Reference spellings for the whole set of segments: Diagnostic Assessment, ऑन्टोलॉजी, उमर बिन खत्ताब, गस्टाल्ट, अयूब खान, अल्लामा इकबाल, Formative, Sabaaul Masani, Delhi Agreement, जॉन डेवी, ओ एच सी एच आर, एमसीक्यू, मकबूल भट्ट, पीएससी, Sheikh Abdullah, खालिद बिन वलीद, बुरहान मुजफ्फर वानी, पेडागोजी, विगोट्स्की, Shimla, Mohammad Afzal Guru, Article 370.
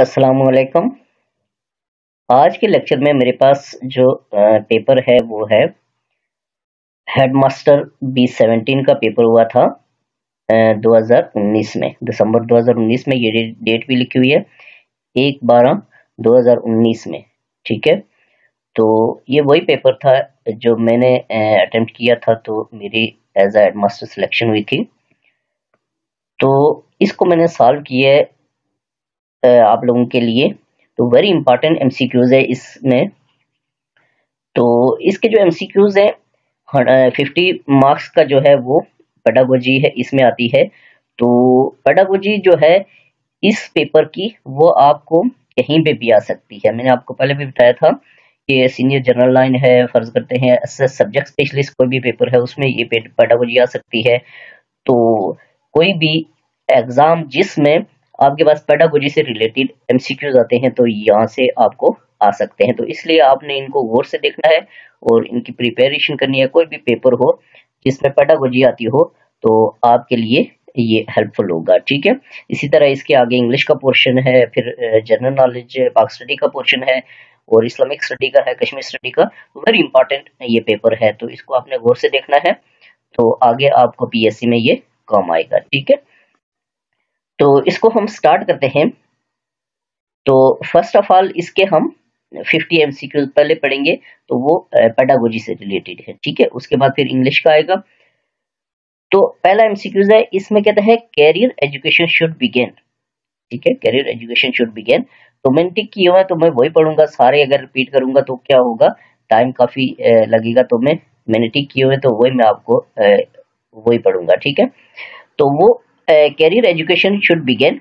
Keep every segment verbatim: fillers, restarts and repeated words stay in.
अस्सलामुअलैकुम। आज के लेक्चर में मेरे पास जो पेपर है वो है हेड मास्टर बी सेवनटीन का पेपर हुआ था दो हज़ार उन्नीस में, दिसंबर दो हज़ार उन्नीस में। ये डेट भी लिखी हुई है एक बारह दो हज़ार उन्नीस में, ठीक है। तो ये वही पेपर था जो मैंने अटेम्प्ट किया था, तो मेरी as a head master selection हुई थी। तो इसको मैंने सॉल्व किया है आप लोगों के लिए। तो वेरी इंपॉर्टेंट एमसीक्यूज है इसमें। तो इसके जो एमसीक्यूज हैं फिफ्टी मार्क्स का जो है वो पेडागोजी है, इसमें आती है। तो पेडागोजी जो है इस पेपर की वो आपको कहीं पे भी आ सकती है। मैंने आपको पहले भी बताया था कि सीनियर जनरल लाइन है, फर्ज करते हैं सब्जेक्ट स्पेशलिस्ट कोई भी पेपर है उसमें ये पेडागोजी आ सकती है। तो कोई भी एग्जाम जिसमें आपके पास पेडागोजी से रिलेटेड एमसीक्यूज आते हैं तो यहाँ से आपको आ सकते हैं। तो इसलिए आपने इनको गौर से देखना है और इनकी प्रिपरेशन करनी है। कोई भी पेपर हो जिसमें पेडागोजी आती हो तो आपके लिए ये हेल्पफुल होगा, ठीक है। इसी तरह इसके आगे इंग्लिश का पोर्शन है, फिर जनरल नॉलेज पाक स्टडी का पोर्शन है और इस्लामिक स्टडी का है, कश्मीर स्टडी का। वेरी इंपॉर्टेंट ये पेपर है, तो इसको आपने गौर से देखना है। तो आगे आपको पी एस सी में ये काम आएगा, ठीक है। तो इसको हम स्टार्ट करते हैं। तो फर्स्ट ऑफ ऑल इसके हम फिफ्टी एमसीक्यू पहले पढ़ेंगे, तो वो पेडागोजी से रिलेटेड है, ठीक है। उसके बाद फिर इंग्लिश का आएगा। तो पहला एमसीक्यूज है, इसमें कहता है कैरियर एजुकेशन शुड बिगिन, ठीक है। कैरियर एजुकेशन शुड बिगिन, तो मैंने टिक किया हुआ है, तो मैं वही पढ़ूंगा सारे। अगर रिपीट करूंगा तो क्या होगा, टाइम काफी लगेगा, तो मैं मैंने टिक किए हुए तो वही मैं आपको वही पढ़ूंगा, ठीक है। तो वो कैरियर एजुकेशन शुड बिगिन,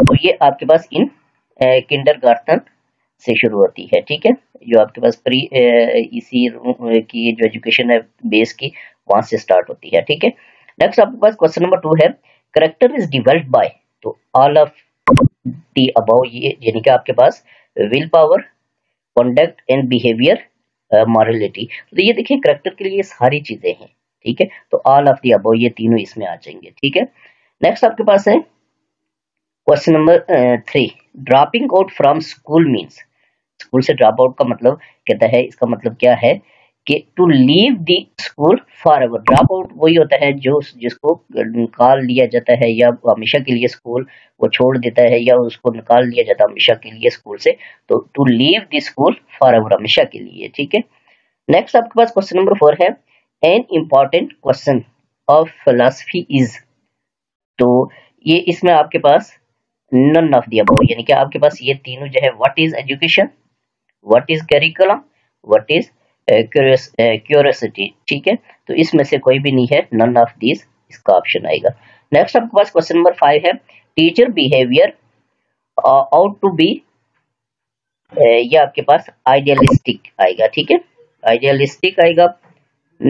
और ये आपके पास इन किंडरगार्टन से शुरू होती है, ठीक है। जो आपके पास प्री इसी की जो एजुकेशन है बेस की, वहां से स्टार्ट होती है, ठीक है। नेक्स्ट आपके पास क्वेश्चन नंबर टू है, करेक्टर इज डिवेल्प्ड बाय, तो ऑल ऑफ दी अबाव, ये यानी कि आपके पास will power, conduct and behaviour, morality. तो ये देखिए करेक्टर के लिए सारी चीजें हैं, ठीक है। तो ऑल ऑफ दी अबाव ये तीनों इसमें आ जाएंगे, ठीक है। नेक्स्ट आपके पास है question number three, dropping out from school means, school से ड्रॉप आउट का मतलब कहता है, इसका मतलब क्या है कि to leave the school for ever. Drop out वही होता है जो जिसको निकाल लिया जाता है या हमेशा के लिए स्कूल वो छोड़ देता है या उसको निकाल लिया जाता है हमेशा के लिए स्कूल से। तो to leave the school for ever, हमेशा के लिए, ठीक है। नेक्स्ट आपके पास क्वेश्चन नंबर फोर है, an important question of philosophy is, तो ये इसमें आपके पास नन ऑफ द अबव, यानी कि आपके पास ये तीनों जो है, what is education, what is curriculum, what is curiosity, ठीक है। तो इसमें से कोई भी नहीं है, नन ऑफ दिस इसका ऑप्शन आएगा। नेक्स्ट आपके पास क्वेश्चन नंबर फाइव है, teacher behaviour out to be, ये आपके पास आइडियलिस्टिक आएगा, ठीक है, आइडियलिस्टिक आएगा।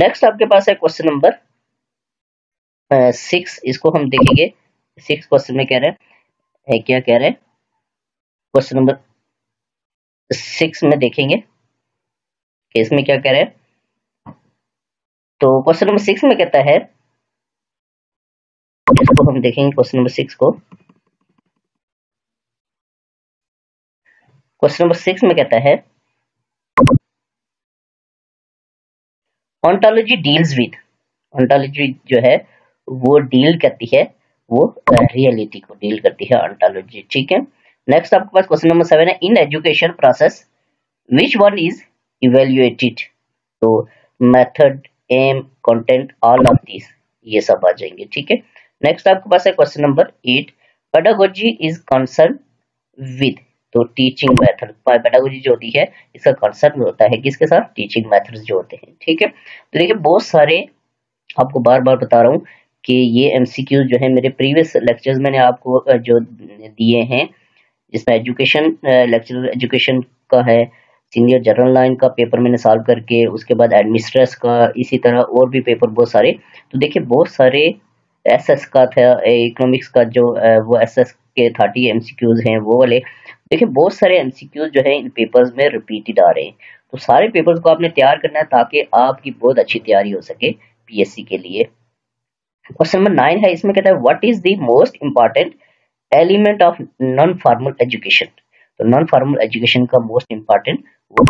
नेक्स्ट आपके पास है क्वेश्चन नंबर सिक्स, uh, इसको हम देखेंगे। सिक्स क्वेश्चन में कह रहे हैं क्या कह रहे हैं क्वेश्चन नंबर सिक्स में देखेंगे कि इसमें क्या कह रहे हैं। तो क्वेश्चन नंबर सिक्स में कहता है, इसको हम देखेंगे क्वेश्चन नंबर सिक्स को। क्वेश्चन नंबर सिक्स में कहता है, ऑन्टोलॉजी डील्स विद, ऑन्टोलॉजी जो है वो डील करती है, वो रियलिटी को डील करती है ऑन्टोलॉजी, ठीक है। नेक्स्ट आपके पास क्वेश्चन नंबर सेवन है, in education process which one is evaluated, तो method, aim, content, all of this ये सब आ जाएंगे, ठीक है। नेक्स्ट आपके पास है question number eight, पेडागोजी is concern with, तो टीचिंग मेथड। पेडागोजी जो होती है इसका कंसर्न होता है किसके साथ, टीचिंग मेथड्स जो होते हैं, ठीक है। तो देखिए बहुत सारे आपको बार बार बता रहा हूँ कि ये एमसीक्यू जो है मेरे प्रीवियस लेक्चर्स मैंने आपको जो दिए हैं, जिसमें एजुकेशन लेक्चर एजुकेशन का है, सीनियर जनरल लाइन का पेपर मैंने सॉल्व करके, उसके बाद एडमिनिस्ट्रेशन का, इसी तरह और भी पेपर बहुत सारे। तो देखिए बहुत सारे एसएस का था, इकोनॉमिक्स का जो वो एसएस के थर्टी एमसीक्यूज हैं वो वाले, देखिए बहुत सारे एमसीक्यूज जो है इन पेपर्स में रिपीटेड आ रहे हैं। तो सारे पेपर्स को आपने तैयार करना है ताकि आपकी बहुत अच्छी तैयारी हो सके पीएससी के लिए। क्वेश्चन नंबर नाइन है, इसमें कहता है, what is the most important element of non formal education, non formal education का मोस्ट इम्पॉर्टेंट वो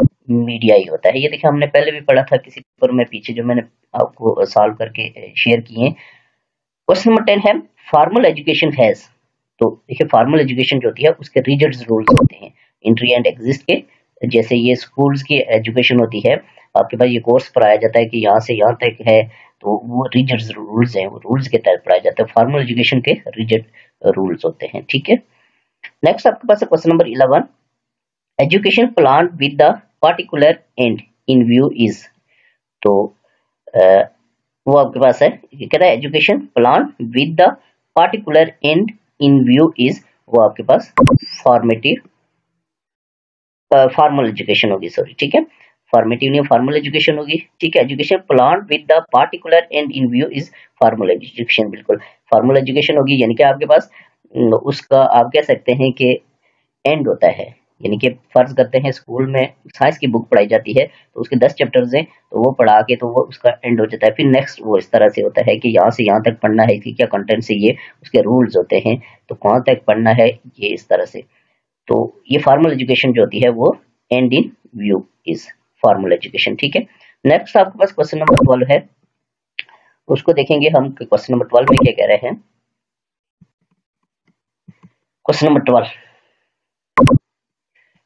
मीडिया ही होता है। ये देखिए हमने पहले भी पढ़ा था किसी पेपर में पीछे जो मैंने आपको सॉल्व करके शेयर किए। क्वेश्चन नंबर टेन है फॉर्मल एजुकेशन हैज, तो देखिए फॉर्मल एजुकेशन जो होती है उसके रिजिड रूल्स होते हैं एंट्री एंड एग्जिट के। जैसे ये स्कूल्स की एजुकेशन होती है, आपके पास ये कोर्स पढ़ाया जाता है कि यहाँ से यहाँ तक है, तो वो रिजिड रूल्स हैं, वो रूल्स के तहत पढ़ाया जाता है। फॉर्मल एजुकेशन के रिजिड रूल्स होते हैं, ठीक है। नेक्स्ट आपके पास question number eleven, education plan with the particular end in view is, तो आ, वो आपके पास है कह रहा है education plan with the particular end in view is, वो आपके पास फॉर्मेटिव फॉर्मल एजुकेशन होगी, सॉरी ठीक है, फॉर्मेटिव नहीं फॉर्मल एजुकेशन होगी, ठीक है। Education plan with the particular end in view is formal education, बिल्कुल फॉर्मल एजुकेशन होगी। यानी कि आपके पास उसका आप कह सकते हैं कि एंड होता है, यानी कि फर्ज करते हैं स्कूल में साइंस की बुक पढ़ाई जाती है तो उसके दस चैप्टर्स हैं, तो वो पढ़ा के तो वो उसका एंड हो जाता है। फिर नेक्स्ट वो इस तरह से होता है कि यहाँ से यहाँ तक पढ़ना है, कि क्या कंटेंट से ये उसके रूल्स होते हैं, तो कहाँ तक पढ़ना है, ये इस तरह से। तो ये फॉर्मल एजुकेशन जो होती है वो and in view is formal education, ठीक है। नेक्स्ट आपके पास क्वेश्चन नंबर ट्वेल्व है, उसको देखेंगे हम। क्वेश्चन नंबर ट्वेल्व में क्या कह रहे हैं, क्वेश्चन नंबर ट्वेल्व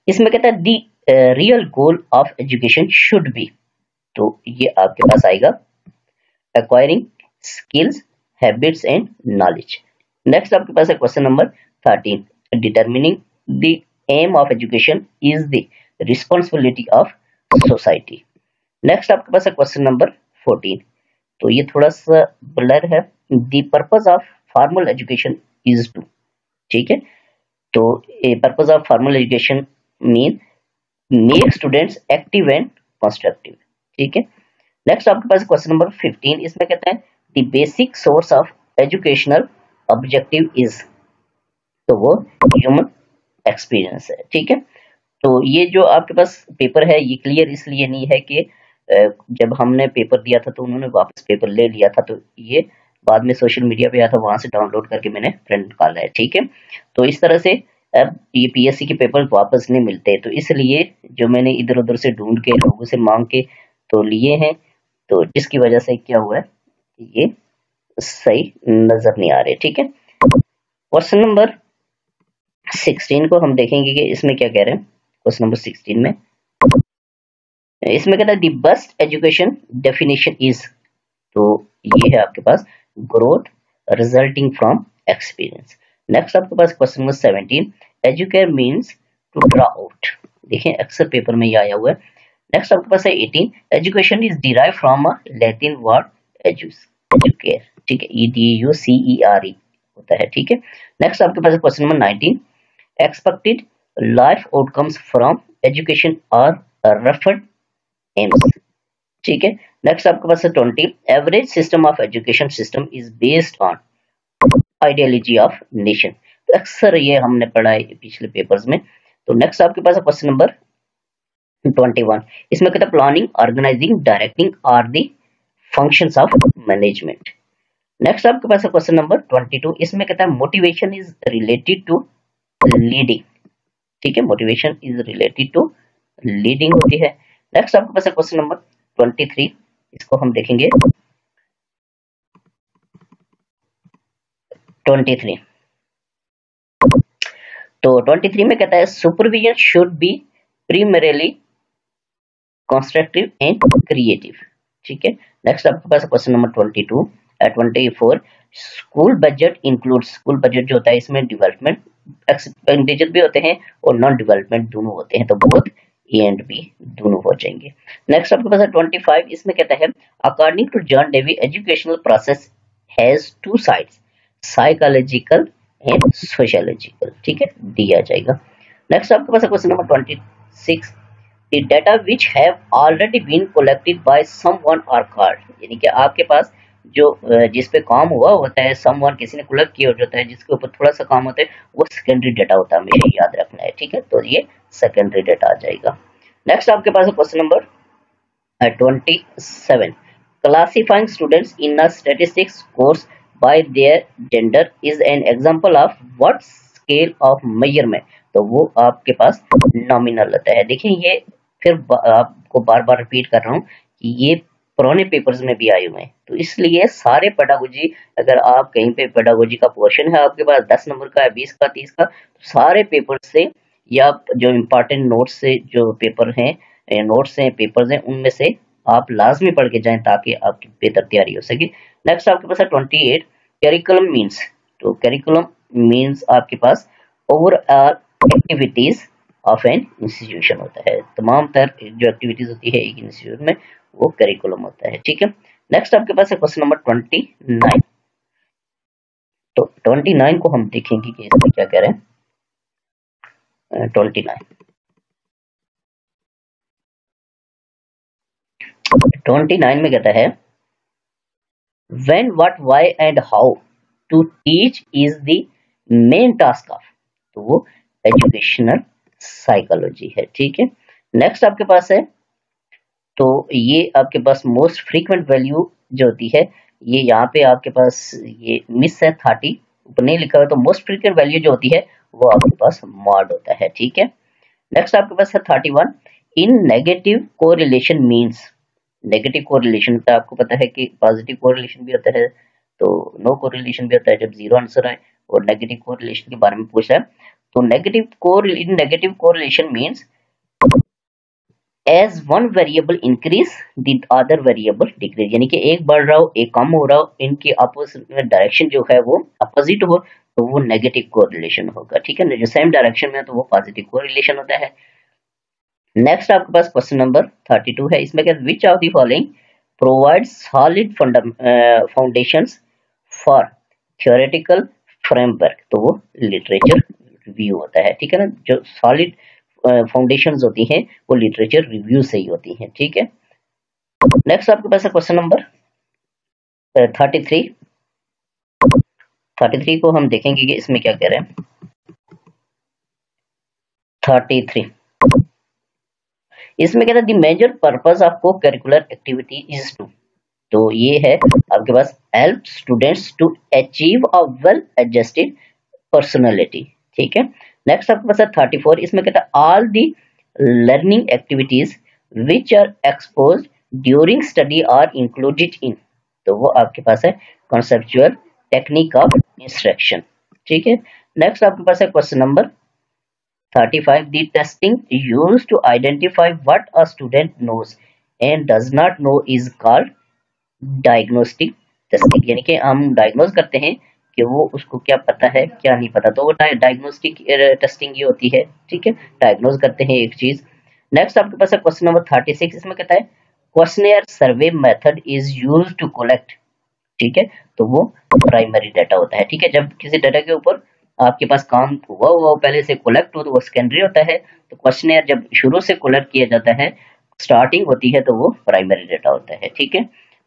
इसमें कहता है the real goal of education should be, तो ये आपके पास आएगा acquiring skills habits and knowledge. Next आपके पास है question number thirteen, determining the aim of education is the responsibility of society. Next आपके पास है क्वेश्चन नंबर फोर्टीन, तो ये थोड़ा सा ब्लर है, the purpose of formal education is to, ठीक है, तो purpose of formal education mean make students active and constructive, ठीक है। नेक्स्ट आपके पास क्वेश्चन नंबर फिफ्टीन, इसमें कहते हैं the basic source of educational objective is, तो वो ह्यूमन एक्सपीरियंस है, ठीक है। तो ये जो आपके पास पेपर है ये क्लियर इसलिए नहीं है कि जब हमने पेपर दिया था तो उन्होंने वापस पेपर ले लिया था, तो ये बाद में सोशल मीडिया पे आया था, वहां से डाउनलोड करके मैंने प्रिंट निकाला है, ठीक है। तो इस तरह से अब ये पीएससी के पेपर वापस नहीं मिलते, तो इसलिए जो मैंने इधर उधर से ढूंढ के लोगों से मांग के तो लिए हैं, तो जिसकी वजह से क्या हुआ है ये सही नजर नहीं आ रहे, ठीक है। क्वेश्चन नंबर सिक्सटीन को हम देखेंगे कि इसमें क्या कह रहे हैं। क्वेश्चन नंबर सिक्सटीन में इसमें कहता है the best education definition is, तो ये है आपके पास growth resulting from experience. Next आपके पास question number seventeen, educate means to draw out, देखें अक्सर पेपर में ये आया हुआ है। नेक्स्ट आपके पास है eighteen, education is derive from a Latin word एजुस, एजुकेयर, ठीक है, E D U C A R E होता है, ठीक है। नेक्स्ट आपके पास question number nineteen, expected life outcomes from education are referred aims, ठीक है। नेक्स्ट आपके पास है twenty, average system of education system is based on ideology of nation, तो अक्सर ये हमने पढ़ा है पिछले पेपर्स में। तो नेक्स्ट आपके पास है क्वेश्चन नंबर इक्कीस, इसमें कहता है planning organising directing are the functions of management. Next आपके पास है क्वेश्चन नंबर बाईस, इसमें कहता है motivation is related to leading, ठीक है, motivation is related to leading होती है। नेक्स्ट आपके पास है क्वेश्चन नंबर तेईस, इसको हम देखेंगे तेईस, तो तेईस में कहता है supervision should be primarily constructive and creative, ठीक है। नेक्स्ट आपके पास क्वेश्चन नंबर बाईस, चौबीस, school budget include, school budget जो होता है इसमें डेवलपमेंट एक्सपेंडिचर भी होते हैं और नॉन डेवलपमेंट दोनों होते हैं, तो बहुत ए एंड बी दोनों हो जाएंगे। नेक्स्ट आपके पास है पच्चीस, इसमें कहता है according to जॉन डेवी educational process has two sides psychological and sociological, ठीक है, दिया जाएगा। नेक्स्ट आपके पास है क्वेश्चन नंबर छब्बीस, the data which have already been collected by someone are called, यानी कि आपके पास जो जिसपे काम हुआ होता है समवन किसी ने कलेक्ट किया होता है, जिसके ऊपर थोड़ा सा काम होता है वो सेकेंडरी डाटा होता है, मेरे याद रखना है, ठीक है, तो ये सेकेंडरी डाटा आ जाएगा। नेक्स्ट आपके पास है क्वेश्चन नंबर सत्ताईस, classifying students in a statistics course by their gender is an example of what scale of measurement, तो वो आपके पास नॉमिनल आता है। देखिए ये फिर बा, आपको बार बार रिपीट कर रहा हूँ कि ये पुराने पेपर्स में भी आए हुए हैं, तो इसलिए सारे पेडागोजी, अगर आप कहीं पे पेडागोजी का पोर्शन है आपके पास दस नंबर का है, बीस का, तीस का, तो सारे पेपर से या जो इम्पॉर्टेंट नोट्स से, जो पेपर हैं नोट्स हैं पेपर्स हैं, उनमें से आप लाजमी पढ़ के जाएं ताकि आपकी बेहतर तैयारी हो सके। नेक्स्ट आपके पास है ट्वेंटी एट करिकुलम मीन्स। तो करिकुलम मीन्स आपके पास overall activities of an institution होता है, तमाम तरह जो एक्टिविटीज होती है एक इंस्टीट्यूट में वो करिकुलम होता है, ठीक है। नेक्स्ट आपके पास है क्वेश्चन नंबर ट्वेंटी नाइन। तो उनतीस को हम देखेंगे कि इसमें क्या कह रहे हैं। उनतीस में कहता है when, what, why and how to teach is the main task of, तो वो एजुकेशनल साइकोलॉजी है, ठीक है। नेक्स्ट आपके पास है, तो ये आपके पास मोस्ट फ्रीक्वेंट वैल्यू जो होती है, ये यहाँ पे आपके पास ये मिस है थर्टी, ऊपर नहीं लिखा हुआ, तो मोस्ट फ्रीक्वेंट वैल्यू जो होती है वो आपके पास मॉड होता है, ठीक है। नेक्स्ट आपके पास है thirty one, in negative correlation means. Negative correlation तो आपको पता है कि पॉजिटिव कोरिलेशन भी होता है, तो नो कोरिलेशन भी होता है जब जीरो आंसर आए, और नेगेटिव कोरिलेशन के बारे में पूछा है। तो नेगेटिव कोर in negative correlation means as one variable increase the other variable decrease, यानी कि एक बढ़ रहा हो एक कम हो रहा हो, इनके अपोजिट डायरेक्शन जो है वो अपोजिट हो तो वो नेगेटिव कोरिलेशन होगा, ठीक है ना। जो सेम डायरेक्शन में है तो वो पॉजिटिव कोरिलेशन होता है। नेक्स्ट आपके पास क्वेश्चन नंबर थर्टी टू है, इसमें कहते हैं which of the following provides solid foundations for theoretical framework, तो वो लिटरेचर रिव्यू होता है, ठीक है ना। जो सॉलिड फाउंडेशंस होती हैं वो लिटरेचर रिव्यू से ही होती हैं, ठीक है। नेक्स्ट आपके पास है question number thirty three. Thirty three को हम देखेंगे कि इसमें क्या कह रहे हैं। थर्टी थ्री इसमें कहता है the major purpose of co curricular activity is to, तो ये है आपके पास help students to achieve a well adjusted personality, ठीक है। नेक्स्ट आपके पास है थर्टी फोर, इसमें कहता है all the learning activities which are expose during study are included in, तो वो आपके पास है कॉन्सेप्चुअल टेक्निक ऑफ इंस्ट्रक्शन, ठीक है। नेक्स्ट आपके पास है question number thirty five, the testing used to identify what a student knows and does not know is called diagnostic testing, यानी कि हम डायग्नोज करते हैं कि वो उसको क्या पता है क्या नहीं पता, तो वो डायग्नोस्टिक टेस्टिंग ये होती है, ठीक है, डायग्नोज करते हैं एक चीज। नेक्स्ट आपके पास है क्वेश्चन नंबर थर्टी सिक्स, इसमें कहता है questionnaire survey method is used to collect, ठीक है, तो वो प्राइमरी डाटा होता है, ठीक है। जब किसी डाटा के ऊपर आपके पास काम हुआ हुआ पहले से कलेक्ट हो तो वो सेकेंडरी होता है, तो क्वेश्चनेयर जब शुरू से कलेक्ट किया जाता है स्टार्टिंग होती है तो वो प्राइमरी डाटा होता है, ठीक है।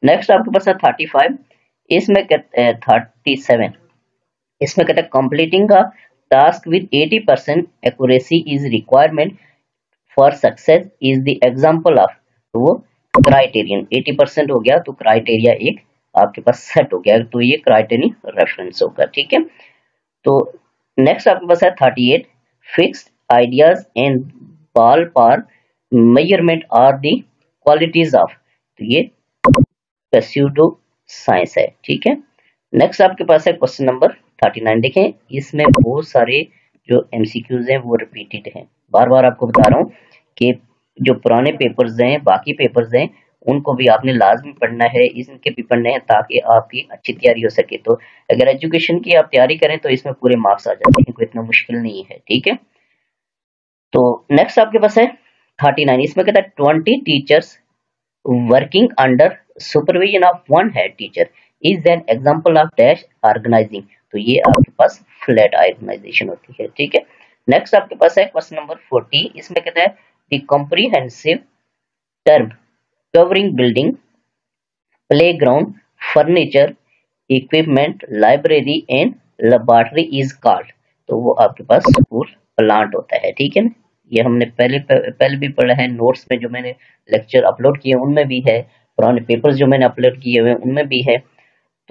नेक्स्ट आपके पास है थर्टी फाइव, इसमें थर्टी सेवन इसमें कहता है completing a task with eighty percent accuracy is requirement for success is the example of, तो वो क्राइटेरियन एटी परसेंट हो गया तो क्राइटेरिया एक आपके पास सेट हो गया, तो ये क्राइटेरियन रेफरेंस होगा, ठीक है। तो नेक्स्ट आपके पास है thirty eight, fixed ideas and ball par measurement are the qualities of, तो ये प्स्यूडो साइंस है, ठीक है। नेक्स्ट आपके पास है क्वेश्चन नंबर थर्टी नाइन, देखें इसमें बहुत सारे जो एमसीक्यूज हैं वो रिपीटेड हैं, बार बार आपको बता रहा हूँ कि जो पुराने पेपर्स हैं बाकी पेपर्स हैं उनको भी आपने लाजमी पढ़ना है, इनके भी पढ़ने हैं ताकि आपकी अच्छी तैयारी हो सके। तो अगर एजुकेशन की आप तैयारी करें तो इसमें पूरे मार्क्स आ जाते हैं, कोई इतना मुश्किल नहीं है, ठीक है। तो नेक्स्ट आपके पास है थर्टी नाइन, इसमें कहता है twenty teachers working under supervision of one head teacher is an example of dash organizing, तो ये आपके पास फ्लैट ऑर्गेनाइजेशन होती है, ठीक है। नेक्स्ट आपके पास है क्वेश्चन नंबर फोर्टी, इसमें कहता है the comprehensive term covering building playground furniture equipment library and laboratory is called, तो वो आपके पास स्कूल प्लांट होता है, ठीक है ना। ये हमने पहले पहले भी पढ़ा है, नोट्स में जो मैंने लेक्चर अपलोड किए उनमें भी है, पुराने पेपर्स जो मैंने अपलोड किए हुए उनमें भी है।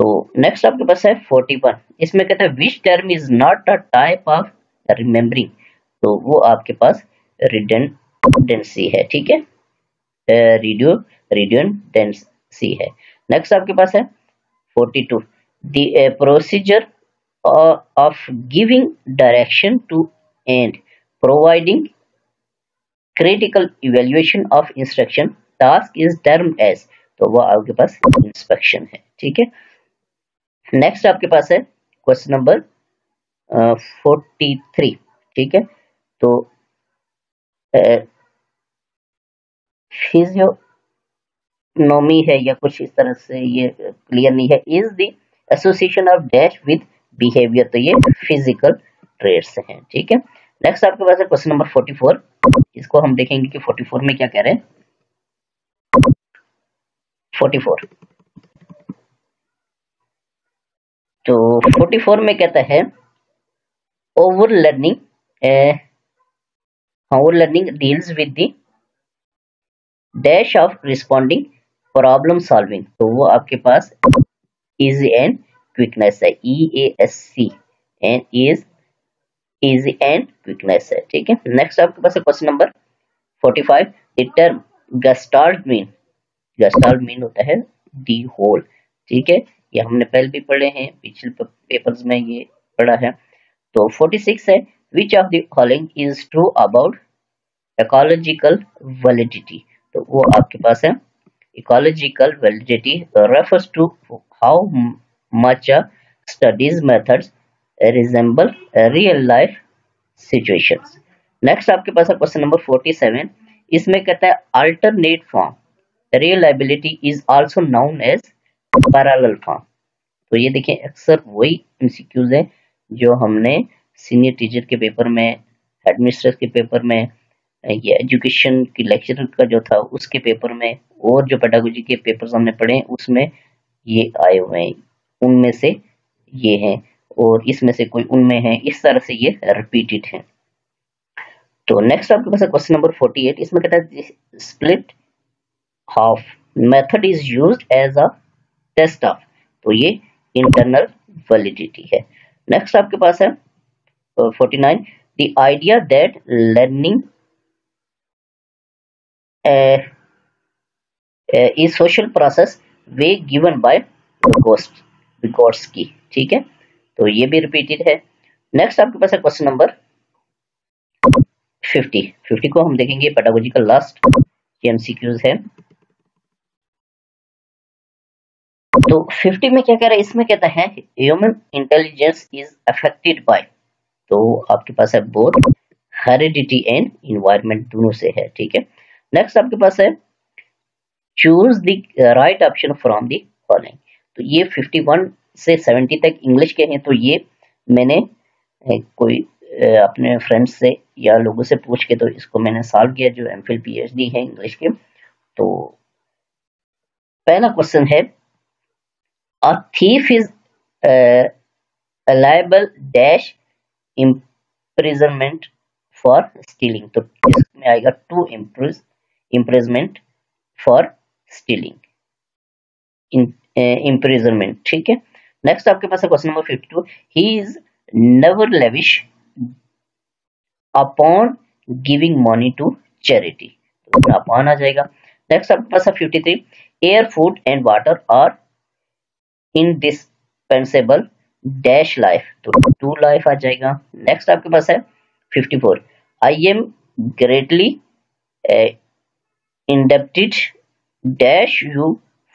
तो नेक्स्ट आपके पास है फोर्टी वन, इसमें कहता है which term is not a type of remembering, तो वो आपके पास रिडंडेंसी है, ठीक है, रेडियो रिडंडेंसी है। नेक्स्ट आपके पास है forty two, the procedure of giving direction to and providing critical evaluation of instruction task is termed as, तो वो आपके पास इंस्पेक्शन है, ठीक है। नेक्स्ट आपके पास है क्वेश्चन नंबर फोर्टी थ्री, ठीक है, तो फिजियोनोमी है या कुछ इस तरह से, ये क्लियर नहीं है। Is the association of dash with behaviour, तो ये फिजिकल ट्रेड्स हैं, ठीक है। नेक्स्ट आपके पास है क्वेश्चन नंबर फोर्टी फोर, इसको हम देखेंगे कि फोर्टी फोर में क्या कह रहे हैं। फोर्टी फोर, तो फोर्टी फोर में कहता है over learning, over learning deals with the dash of responding problem solving, तो वो आपके पास इजी एंड क्विकनेस है, E A S C and is easy and quickness है, ठीक है। नेक्स्ट आपके पास है question number forty five, the term गस्टाल्ट mean, गस्टाल्ट mean होता है दी होल, ठीक है, ये हमने पहले भी पढ़े हैं, पिछले पेपर्स में ये पढ़ा है। तो फोर्टी सिक्स है, which of the following is true about ecological validity, तो वो आपके पास है ecological validity refers to how much studies methods resemble real life situations. Next आपके पास है क्वेश्चन नंबर फोर्टी सेवन, इसमें कहता है alternate form reliability is also known as parallel form, तो ये देखें अक्सर वही एमसीक्यूज है जो हमने सीनियर टीचर के पेपर में, एडमिनिस्ट्रेटर के पेपर में, ये एजुकेशन की लेक्चर का जो था उसके पेपर में, और जो पेडागोजी के पेपर्स हमने पढ़े हैं उसमें ये आए हुए हैं, उनमें से ये हैं और इसमें से कोई उनमें है, इस तरह से ये रिपीटेड है। तो नेक्स्ट आपके पास क्वेश्चन नंबर फोर्टी एट, इसमें कहता है split half method is used as a test of, तो ये इंटरनल वैलिडिटी है। नेक्स्ट आपके पास है forty nine, the idea that learning is social process way given by विगोट्स्की, ठीक है, तो ये भी रिपीटेड है। नेक्स्ट आपके पास है क्वेश्चन नंबर फिफ्टी, फिफ्टी को हम देखेंगे पेडागोजी का लास्ट एमसीक्यूज है। तो फिफ्टी में क्या कह रहा है, इसमें कहता है human intelligence is affected by, तो आपके पास है बोथ हेरिडिटी एंड एनवायरनमेंट, दोनों से है, ठीक है। नेक्स्ट आपके पास है choose the right option from the following, तो ये फिफ्टी वन से सेवेंटी तक इंग्लिश के हैं, तो ये मैंने कोई अपने फ्रेंड्स से या लोगों से पूछ के तो इसको मैंने सॉल्व किया जो M Phil P H D है इंग्लिश के। तो पहला क्वेश्चन है a thief is liable dash imprisonment for stealing, तो इसमें आएगा टू इम्प्रिज इम्प्रिजमेंट फॉर स्टीलिंग इम्प्रिजनमेंट, ठीक है। नेक्स्ट आपके पास है question number fifty two, he is never lavish upon giving money to charity, तो अपॉन आ जाएगा। नेक्स्ट आपके पास है fifty three, air food and water are indispensable dash life, तो टू लाइफ आ जाएगा। नेक्स्ट आपके पास है fifty four, I am greatly indebted dash you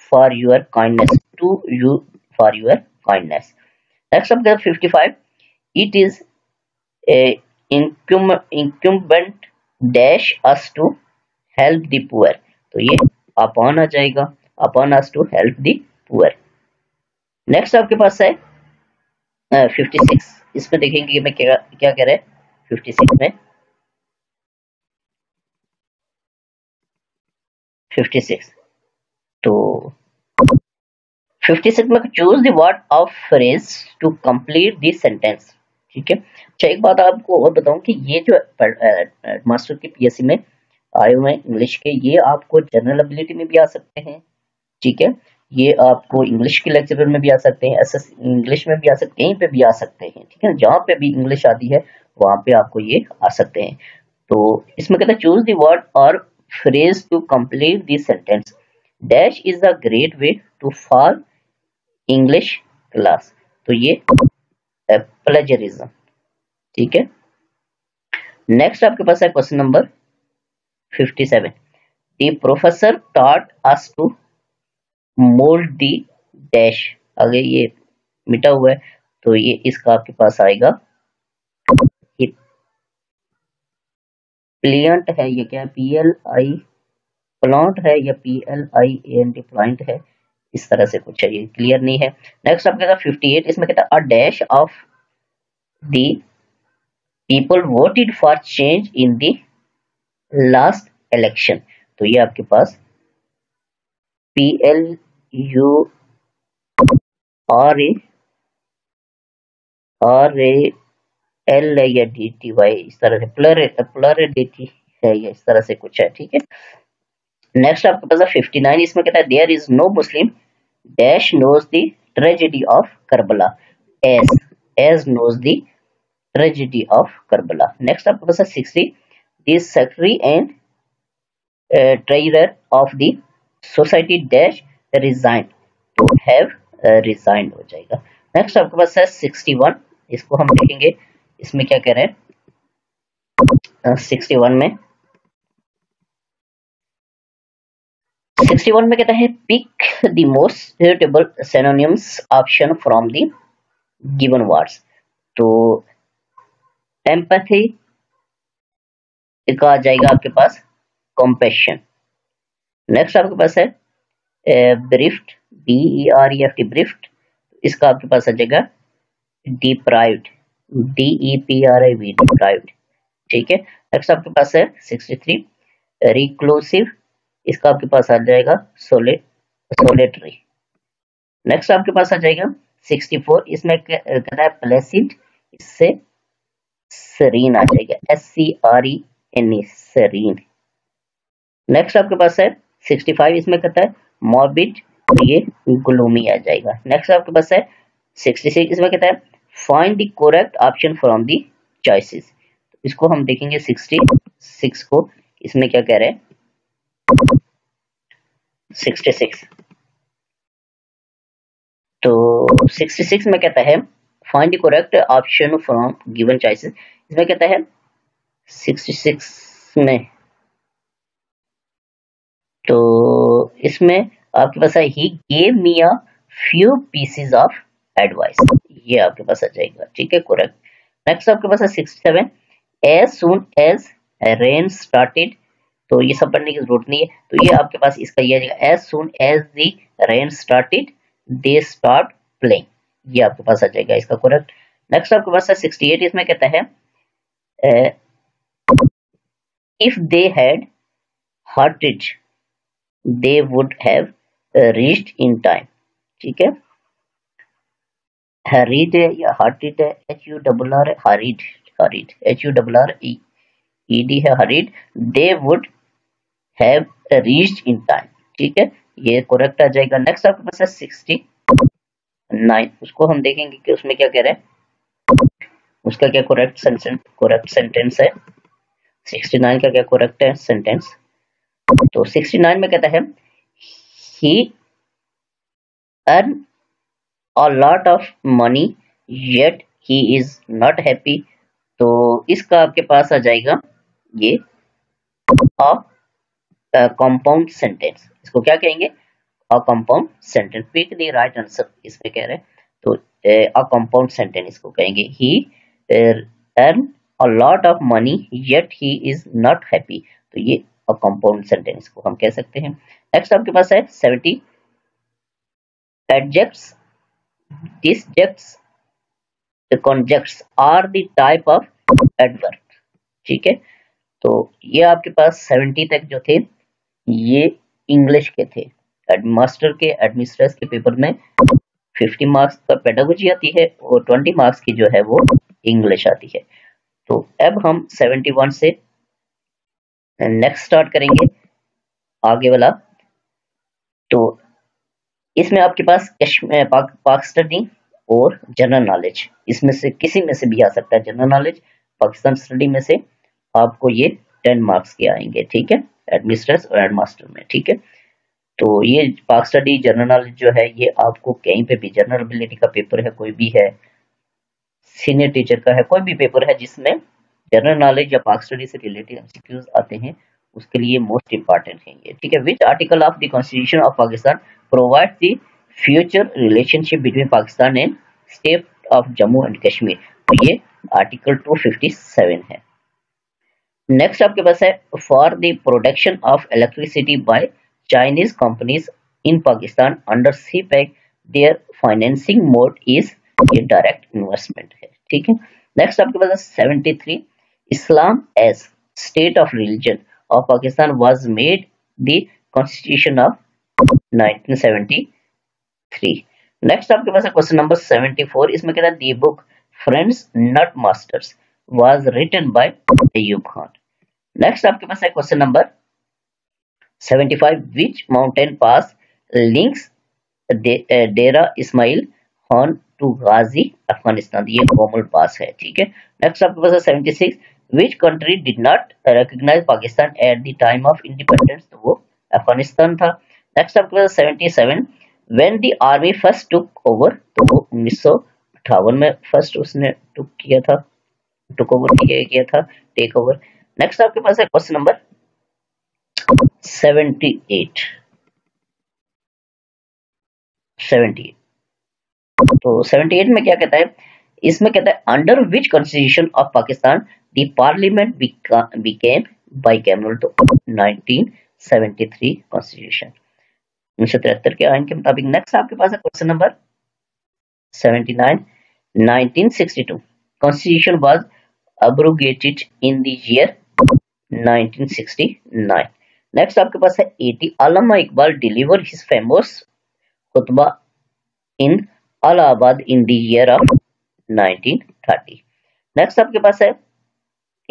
for your kindness, to you for your kindness. Next up there fifty-five. It is a incumbent dash us to help the poor. तो ये upon आ जाएगा, upon us to help the poor. Next आपके पास है uh, fifty-six. इसमें देखेंगे मैं क्या क्या कह रहा है fifty-six में। fifty-six. तो फिफ्टी सिक्स में choose the word of phrase to complete the sentence, ठीक है। अच्छा एक बात आपको और बताऊं कि ये जो मास्टर के पीएससी में आए हुए हैं इंग्लिश के, ये आपको जनरल एबिलिटी में भी आ सकते हैं, ठीक है, ये आपको इंग्लिश के लेक्चर में भी आ सकते हैं, एसएस इंग्लिश में भी आ सकते हैं, कहीं पे भी आ सकते हैं, ठीक है, जहाँ पे भी इंग्लिश आती है वहाँ पे आपको ये आ सकते हैं। तो इसमें कहते हैं चूज द वर्ड और phrase to complete the sentence. Dash is the great way to for English class. तो ये प्लेजरिज्म, ठीक है। नेक्स्ट आपके पास है question number fifty seven. The professor taught us to mould the dash. आगे ये मिटा हुआ है तो ये इसका आपके पास आएगा प्लियंट है, ये क्या पी एल आई प्लांट है या P L I N T plant है, इस तरह से कुछ है, ये क्लियर नहीं है। नेक्स्ट आपके पास फिफ्टी एट, इसमें कहता है a dash of the people voted for change in the last election. तो ये आपके पास P L U R A R A L या डी टी वाई, इस तरह से प्लुरलिटी है या इस तरह से कुछ है, ठीक है। नेक्स्ट आपके पास है फिफ्टी नाइन, इसमें कहता है there is no Muslim dash knows the tragedy of Karbala. As as knows the tragedy of Karbala. Next आपके पास है sixty, the secretary and treasurer of the society dash resign. तो हैव रिजाइन हो जाएगा। Next आपके पास है sixty one, इसको हम देखेंगे इसमें क्या कह रहे हैं। सिक्सटी वन में सिक्सटी वन में कहता है pick the most suitable synonyms option from the given words. तो एम्पैथी का आ जाएगा आपके पास कंपैशन। नेक्स्ट आपके पास है briefed B E R E F T briefed, इसका आपके पास आ जाएगा deprived D E P R I V deprived, ठीक है। नेक्स्ट आपके पास है सिक्सटी थ्री रिक्लूसिव, इसका आपके पास आ जाएगा सोले सोलेटरी। नेक्स्ट आपके पास आ जाएगा सिक्सटी फोर, इसमें कहता है प्लेसिड, इससे सरीन आ जाएगा S C R E N E serene. Next आपके पास है सिक्सटी फाइव, इसमें कहता है मॉर्बिड, ये ग्लूमी आ जाएगा। नेक्स्ट आपके पास है सिक्सटी सिक्स, इसमें कहता है find the correct option from the choices. इसको हम देखेंगे सिक्सटी सिक्स को, इसमें क्या कह रहे हैं सिक्सटी सिक्स। तो सिक्सटी सिक्स में कहता है find the correct option from given choices. इसमें कहता है सिक्सटी सिक्स में तो इसमें आपके पास है he gave me a few pieces of advice, ये आपके पास आ जाएगा, ठीक है, करेक्ट। नेक्स्ट आपके पास है sixty seven as soon as rain started. तो ये सब पढ़ने की जरूरत नहीं है, तो ये आपके पास इसका ये आ जाएगा as soon as the rain started they start playing, ये आपके पास आ जाएगा इसका करेक्ट। नेक्स्ट आपके पास है सिक्सटी एट, इसमें कहता है if they had hurted they would have reached in time, ठीक है। हरीड है या हार्टिड है, H U double R hurried hurried H U double R E E D है hurried, they would have reached in time, ठीक है, ये correct आ जाएगा। नेक्स्ट आपके पास है सिक्सटी नाइन, उसको हम देखेंगे कि उसमें क्या कह रहे हैं, उसका क्या करेक्ट सेंटेंस करेक्ट सेंटेंस है। सिक्सटी नाइन का क्या करेक्ट है सेंटेंस। तो सिक्सटी नाइन में कहता है he earn A lot of money, yet he is not happy. तो इसका आपके पास आ जाएगा ये a compound sentence. इसको क्या कहेंगे a compound sentence. Pick the right answer. इसमें कह रहे हैं तो a compound sentence इसको कहेंगे। He earn a lot of money, yet he is not happy. तो ये a compound sentence इसको हम कह सकते हैं। Next आपके पास है seventy adjectives. Disjuncts, the conjuncts are the type of adverb, ठीक है। तो ये आपके पास सेवेंटी तक जो थे ये इंग्लिश के थे। हेडमास्टर के एडमिनिस्ट्रेस के पेपर में फिफ्टी मार्क्स पर पेडागोजी आती है और ट्वेंटी मार्क्स की जो है वो इंग्लिश आती है। तो अब हम सेवेंटी वन से नेक्स्ट स्टार्ट करेंगे आगे वाला। तो इसमें आपके पास कश्मीर पाक, पाक स्टडी और जनरल नॉलेज, इसमें से किसी में से भी आ सकता है। जनरल नॉलेज पाकिस्तान स्टडी में से आपको ये टेन मार्क्स के आएंगे, ठीक है, एडमिनिस्ट्रेस और हेड मास्टर में, ठीक है। तो ये पाक स्टडी जनरल नॉलेज जो है ये आपको कहीं पे भी, जनरल एबिलिटी का पेपर है कोई भी है, सीनियर टीचर का है, कोई भी पेपर है जिसमें जनरल नॉलेज या पाक स्टडी से रिलेटेड एमसीक्यूज आते हैं, उसके लिए मोस्ट इम्पॉर्टेंट है ये, ठीक है। Which article of the constitution of Pakistan provide the future relationship between Pakistan and state of Jammu and Kashmir, तो ये आर्टिकल टू फिफ्टी सेवन है। नेक्स्ट आपके पास है for the production of electricity by Chinese companies in Pakistan under CPEC their financing mode is direct investment है, ठीक है। Next आपके पास है seventy three Islam as state of religion of Pakistan was made the constitution of nineteen seventy three. Next आपके पास है question number seventy four, इसमें कहता है the book friends not masters was written by अयूब खान। Next आपके पास है question number seventy five, which mountain pass links Dera Ismail Khan to गाजी अफगानिस्तान, ये कॉमल पास है, ठीक है। नेक्स्ट आपके पास है seventy six, Which country did not recognize Pakistan at the time of independence? तो वो अफगानिस्तान था। Next आपके पास seventy seven, when the army first took over, तो वो उन्नीस सौ अट्ठावन में first उसने took किया था, took over किया किया था, take over। Next आपके पास है question number seventy eight, seventy eight. तो सेवेंटी एट में क्या कहता है? इसमें कहता है under which constitution of Pakistan the parliament became bicameral, तो नाइनटीन सेवेंटी थ्री कॉन्स्टिट्यूशन, उन्नीस सौ तिहत्तर के आइन के मुताबिक। नेक्स्ट आपके पास है question number seventy nine, nineteen sixty two constitution was abrogated in the year nineteen sixty nine. Next आपके पास है eighty, अल्लामा इकबाल deliver his famous खुतबा in Allahabad in the year of nineteen thirty. Next आपके पास है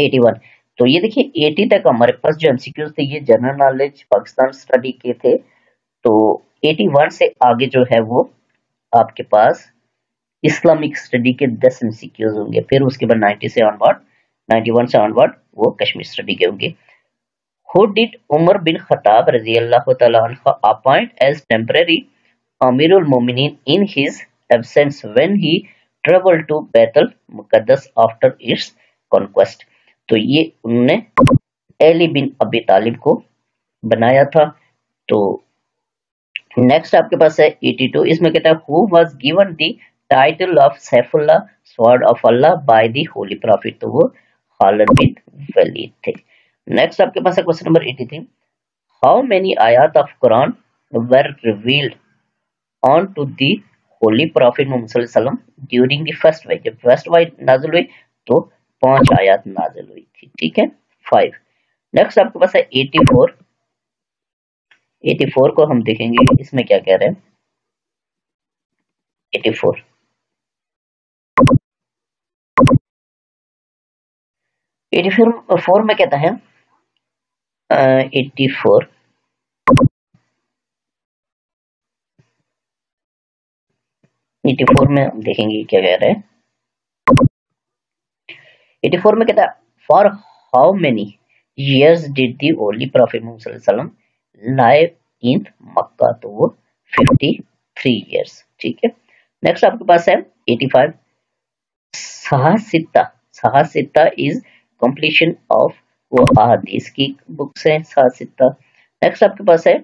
एटी वन, तो ये देखिए एटी तक हमारे पास जो एमसीक्यूज थे ये जनरल नॉलेज पाकिस्तान स्टडी के थे। तो एटी वन से आगे जो है वो आपके पास इस्लामिक स्टडी के दस एमसीक्यूज होंगे, फिर उसके बाद नाइनटी से ऑनवर्ड, नाइनटी वन से ऑनवर्ड वो कश्मीर स्टडी के होंगे। Who did उमर बिन खत्ताब रजी अल्लाह तआला अन्हु अपॉइंट एज टेम्परेरी अमीरुल मोमिनीन in his absence when he travel to Baitul Muqaddas after its conquest, तो ये उन्होंने अली बिन अबी तालिब को बनाया था। तो नेक्स्ट आपके पास है एटी टू, इसमें कहता है who was given the title of Saifullah sword of Allah by the holy prophet, तो वो खालिद बिन वलीद थे। नेक्स्ट आपके पास है question number eighty three, how many आयत of Quran were revealed on to the holy prophet Muhammad सल्लम during the first वाइट, जब फर्स्ट वाइट नाजिल हुई तो पांच आयत नाजिल हुई थी, ठीक है, फाइव। नेक्स्ट आपके पास है एटी फोर, एटी फोर को हम देखेंगे इसमें क्या कह रहे हैं। एटी फोर एटी फोर में कहता है एटी फोर एटी फोर में हम देखेंगे क्या कह रहे हैं। एटी फोर में कहता है for how many years did the holy prophet Muhammad सल्लल्लाहु अलैहि वसल्लम लाइव इन मक्का, तो वो फिफ्टी थ्री इयर्स, ठीक है। नेक्स्ट आपके पास है एटी फाइव, साहसिता, साहसिता इज कंप्लीशन ऑफ वो अहादीस की बुक्स हैं साहसिता। नेक्स्ट आपके पास है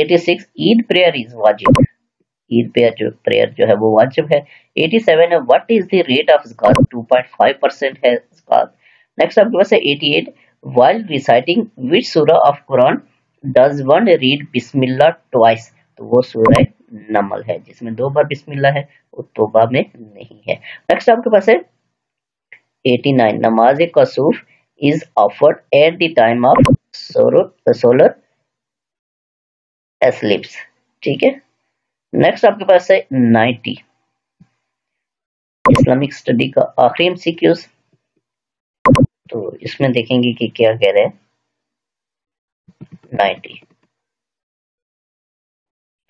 eighty six, Eid prayer is वाजिब, ईद पे जो प्रेयर जो है वो वाजिब है। एटी सेवन है what is the rate of ज़कात, टू पॉइंट फाइव परसेंट है ज़कात। नेक्स्ट आपके पास है eighty eight, while reciting which सूरा of Quran does one read बिस्मिल्लाह ट्वाइस, तो वो सूरा नमल है जिसमें दो बार बिस्मिल्लाह है और तौबा में नहीं है। नेक्स्ट आपके पास है एटी नाइन, नमाज कसूफ is offered at the time of solar eclipse, ठीक है। नेक्स्ट आपके पास है नाइंटी, इस्लामिक स्टडी का आखिरी एमसीक्यूज, तो इसमें देखेंगे कि क्या कह रहे हैं। नाइंटी,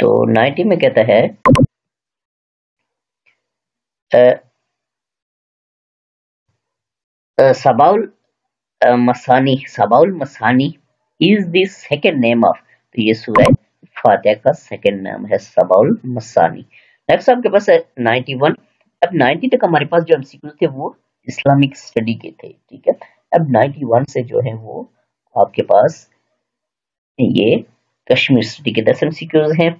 तो नाइंटी में कहता है सबाउल मसानी, सबाउल मसानी is the second name of, तो ये सूरह फातिहा का सेकंड नाम है सबाउल मसानी। नेक्स्ट आपके पास है नाइन्टी वन। अब नाइन्टी तक हमारे पास जो एमसीक्यू थे वो इस्लामिक स्टडी के थे, ठीक है। अब नाइन्टी वन से जो है वो आपके पास ये कश्मीर स्टडी के दस एमसीक्यूज हैं।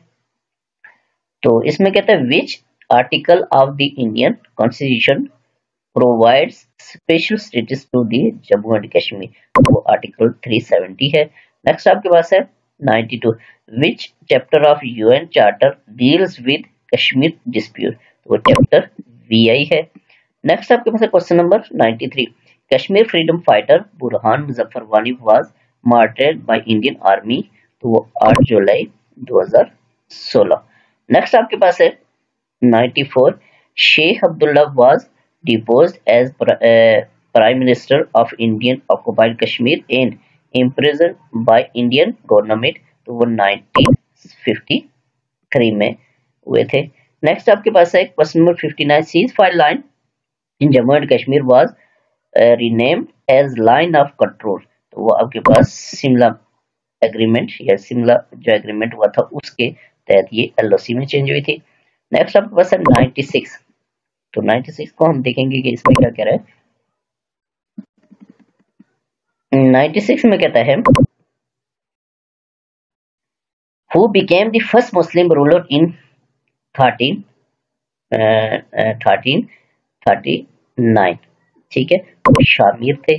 तो इसमें कहता है which article of the Indian constitution provides special status to the Jammu and Kashmir, वो आर्टिकल थ्री सेवेंटी है। नेक्स्ट आपके पास है ninety two, which chapter of UN charter deals with Kashmir dispute, वो चैप्टर वी आई है। नेक्स्ट आपके पास है question number ninety three, Kashmir freedom fighter बुरहान मुजफ्फर वानी was martyred by Indian army, तो वो आठ जुलाई दो हजार सोलह। नेक्स्ट आपके पास है ninety four, Sheikh Abdullah was deposed as uh, prime minister of Indian occupied Kashmir and imprisoned by Indian government, तो वो नाइन्टीन फिफ्टी थ्री में हुए थे। नेक्स्ट आपके पास है question number fifty nine, ceasefire line in Jammu and Kashmir was renamed as line of control, तो वो आपके पास शिमला एग्रीमेंट या शिमला जो एग्रीमेंट हुआ था उसके तहत ये एलओसी में चेंज हुई थी। नेक्स्ट आपके पास है नाइन्टी सिक्स, तो नाइन्टी सिक्स को हम देखेंगे कि इसमें क्या कह रहा है। नाइन्टी सिक्स में कहता है who became the first Muslim ruler in thirteen thirteen thirty nine, ठीक है, तो शामिर थे।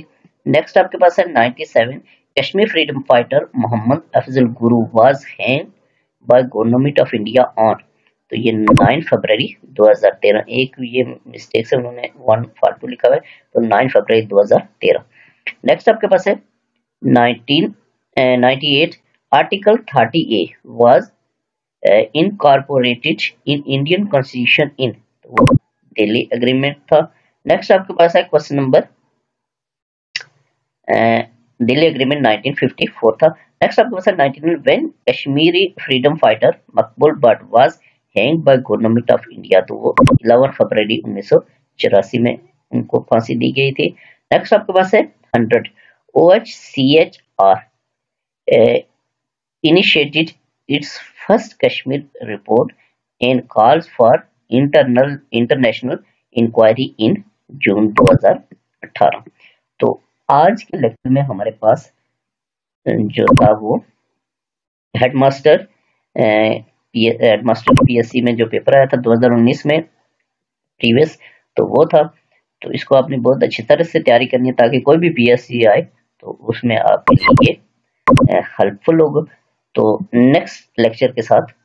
नेक्स्ट आपके पास है ninety seven, Kashmir freedom fighter Mohammad Afzal Guru was hanged by government of India on, तो ये नौ फरवरी दो हजार तेरह, एक ये मिस्टेक से उन्होंने वन फालतू लिखा हुआ है, तो नौ फरवरी दो हजार तेरह। नेक्स्ट आपके पास है nineteen ninety eight, article thirty A was incorporated in Indian constitution in, तो वो दिल्ली एग्रीमेंट था। नेक्स्ट आपके पास है question number Delhi agreement nineteen fifty four था। नेक्स्ट आपके पास है ninety nine, when Kashmiri freedom fighter मकबूल भट्ट was hang by government of India, तो वो ग्यारह फरवरी उन्नीस सौ चौरासी में उनको फांसी दी गई थी। नेक्स्ट आपके पास है hundred, ओ एच सी एच आर initiated its first Kashmir report and calls for internal international inquiry in June दो हजार अठारह। तो आज के लेक्चर में हमारे पास जो था वो head master head master पीएससी में जो पेपर आया था दो हजार उन्नीस में प्रीवियस, तो वो था। तो इसको आपने बहुत अच्छी तरह से तैयारी करनी है ताकि कोई भी पीएससी आए तो उसमें आपके लिए हेल्पफुल होगा। तो नेक्स्ट लेक्चर के साथ